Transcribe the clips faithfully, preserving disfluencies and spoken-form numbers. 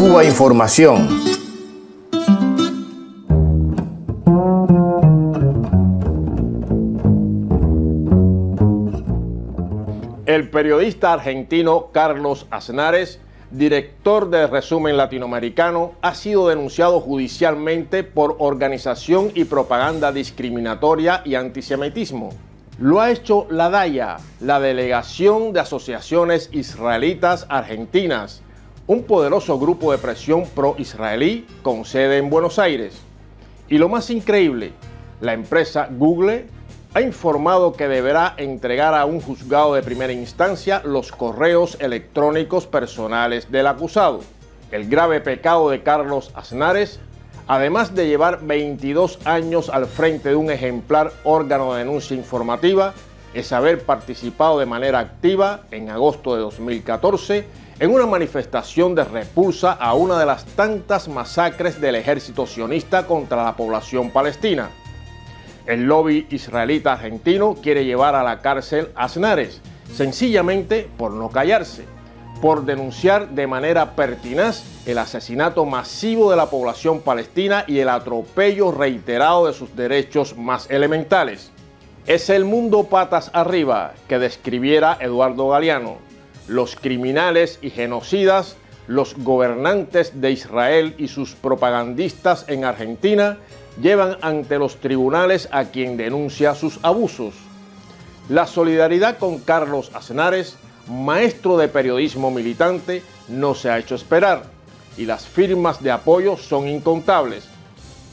Cuba Información. El periodista argentino Carlos Aznárez, director de Resumen Latinoamericano, ha sido denunciado judicialmente por organización y propaganda discriminatoria y antisemitismo. Lo ha hecho la DAIA, la Delegación de Asociaciones Israelitas Argentinas, un poderoso grupo de presión pro-israelí con sede en Buenos Aires. Y lo más increíble, la empresa Google ha informado que deberá entregar a un juzgado de primera instancia los correos electrónicos personales del acusado. El grave pecado de Carlos Aznárez, además de llevar veintidós años al frente de un ejemplar órgano de denuncia informativa, es haber participado de manera activa en agosto de dos mil catorce en una manifestación de repulsa a una de las tantas masacres del ejército sionista contra la población palestina. El lobby israelita argentino quiere llevar a la cárcel a Aznárez, sencillamente por no callarse, por denunciar de manera pertinaz el asesinato masivo de la población palestina y el atropello reiterado de sus derechos más elementales. Es el mundo patas arriba que describiera Eduardo Galeano. Los criminales y genocidas, los gobernantes de Israel y sus propagandistas en Argentina llevan ante los tribunales a quien denuncia sus abusos. La solidaridad con Carlos Aznárez, maestro de periodismo militante, no se ha hecho esperar y las firmas de apoyo son incontables.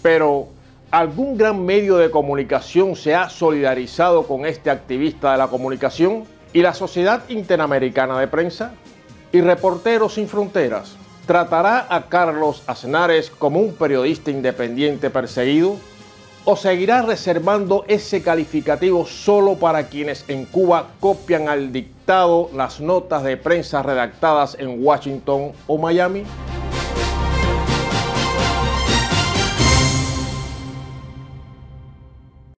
Pero, ¿algún gran medio de comunicación se ha solidarizado con este activista de la comunicación? ¿Y la Sociedad Interamericana de Prensa? ¿Y Reporteros Sin Fronteras? ¿Tratará a Carlos Aznárez como un periodista independiente perseguido? ¿O seguirá reservando ese calificativo solo para quienes en Cuba copian al dictado las notas de prensa redactadas en Washington o Miami?